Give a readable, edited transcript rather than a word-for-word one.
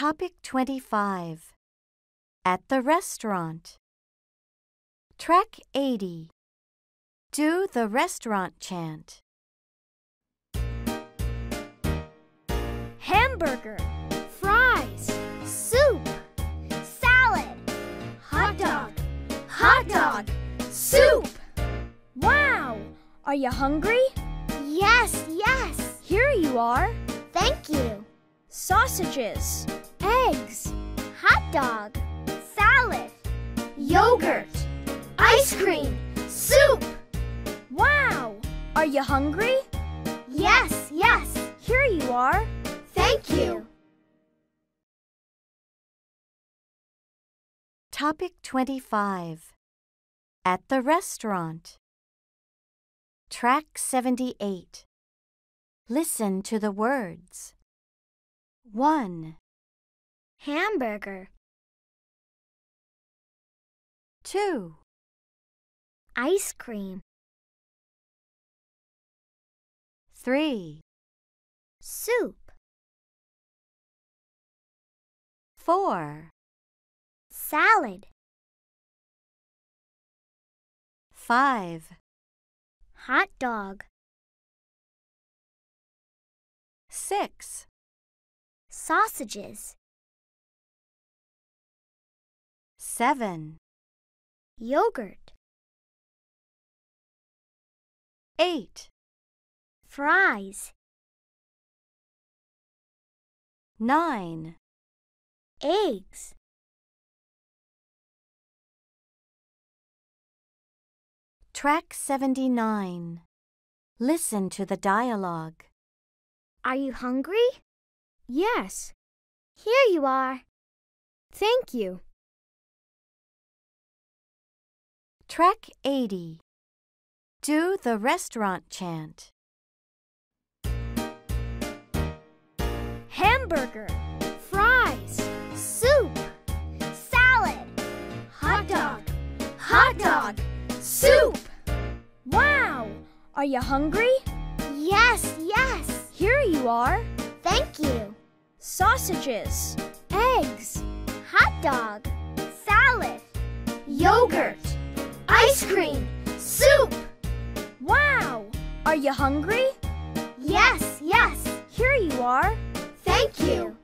Topic 25. At the restaurant. Track 80. Do the restaurant chant. Hamburger, fries, soup, salad, hot dog, soup. Wow! Are you hungry? Yes, yes. Here you are. Thank you. Sausages, eggs, hot dog, salad, yogurt, ice cream, soup. Wow! Are you hungry? Yes, yes. Here you are. Thank you. Topic 25. At the restaurant. Track 78. Listen to the words. 1. Hamburger. 2. Ice cream. 3. Soup. 4. Salad. 5. Hot dog. 6. Sausages. 7. Yogurt. 8. Fries. 9. Eggs. Track 79. Listen to the dialogue. Are you hungry? Yes. Here you are. Thank you. Track 80. Do the restaurant chant. Hamburger, fries, soup, salad, hot dog, soup. Wow! Are you hungry? Yes, yes. Here you are. Thank you. Sausages, eggs, hot dog, salad, yogurt, ice cream, soup. Wow! Are you hungry? Yes, yes. Here you are. Thank you.